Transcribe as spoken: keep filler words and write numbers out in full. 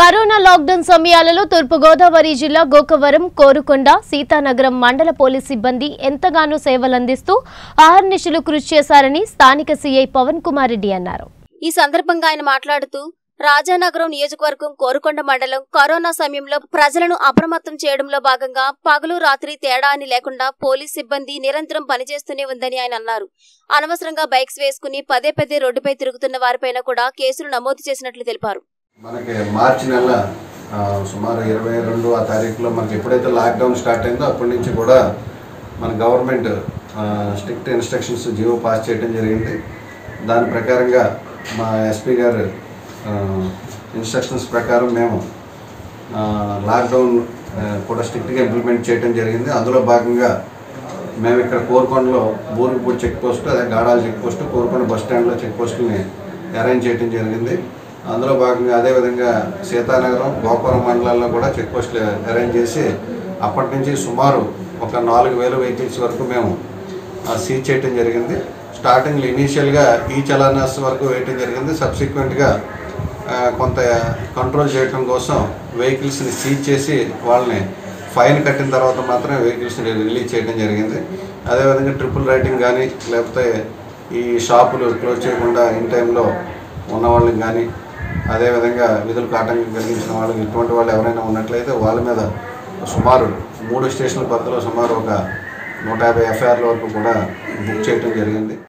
Corona lockdown సమయాలలో తూర్పు గోదావరి జిల్లా గోకవరం కోరుకొండ సీతానగరం మండల పోలీస్ సిబ్బంది ఎంతగానో సేవలందిస్తూ ఆహర్నిశలు కృషి చేశారని స్థానిక సీఐ పవన్ కుమార్ రెడ్డి అన్నారు. ఈ సందర్భంగా ఆయన మాట్లాడుతూ రాజానగరం నియోజకవర్గం కోరుకొండ మండలం కరోనా సమయంలో ప్రజలను అప్రమత్తం చేయడంలో భాగంగా పగలు రాత్రి తేడా అని లేకుండా పోలీస్ సిబ్బంది నిరంతరం పనిచేస్తూనే ఉందని ఆయన అన్నారు. అనవసరంగా బైక్స్ వేసుకుని పదే పదే రోడ్డుపై తిరుగుతున్న వారిపైన కూడా కేసులు నమోదు చేసినట్లు తెలిపారు. మనకి మార్చి నెల సుమారు ఇరవై రెండు ఆ తారీఖులో మనకి ఎప్పుడైతే లాక్డౌన్ స్టార్ట్ అయిందో అప్పటి నుంచి కూడా మన government strict instructions GO pass చేయడం జరిగింది. దాని ప్రకారంగా మా ఎస్పీ గారు ఇన్స్ట్రక్షన్స్ ప్రకారం మేము లాక్డౌన్ కూడా స్ట్రిక్ట్గా ఇంప్లిమెంట్ చేయడం జరిగింది. అందులో భాగంగా మేము ఇక్కడ కోరుకొండలో బోరిపూడి చెక్ పోస్ట్, అదే Gadala check post, Korukonda bus స్టాండ్లో చెక్ పోస్టుని అరేంజ్ చేయడం జరిగింది. అందులో భాగంగా అదేవిధంగా సీతానగరం గోపురం మండలాల్లో కూడా చెక్ పోస్టులు అరేంజ్ చేసి అప్పటి నుంచి సుమారు ఒక నాలుగు వేల వెహికల్స్ వరకు మేము సీజ్ చేయడం జరిగింది. స్టార్టింగ్లో ఇనీషియల్గా ఈ చలానాస్ వరకు వేయటం జరిగింది. సబ్సిక్వెంట్గా కొంత కంట్రోల్ చేయడం కోసం వెహికల్స్ని సీజ్ చేసి వాళ్ళని ఫైన్ కట్టిన తర్వాత మాత్రమే వెహికల్స్ని రిలీజ్ చేయడం జరిగింది. అదేవిధంగా ట్రిపుల్ రైడింగ్ కానీ, లేకపోతే ఈ షాపులు క్లోజ్ చేయకుండా ఇన్ టైంలో ఉన్న వాళ్ళకి కానీ, అదేవిధంగా విధులకు ఆటంకం కలిగించిన వాళ్ళకి, ఇటువంటి వాళ్ళు ఎవరైనా ఉన్నట్లయితే వాళ్ళ మీద సుమారు మూడు స్టేషన్ల పరిధిలో సుమారు ఒక నూట యాభై ఎఫ్ఐఆర్ల వరకు కూడా బుక్ చేయడం జరిగింది.